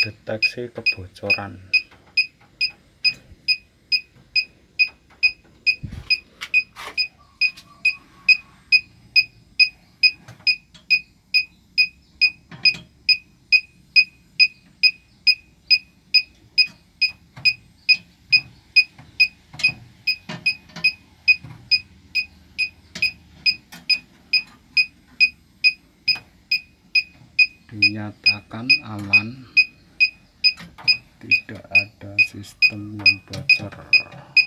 deteksi kebocoran. Dinyatakan aman, tidak ada sistem yang bocor.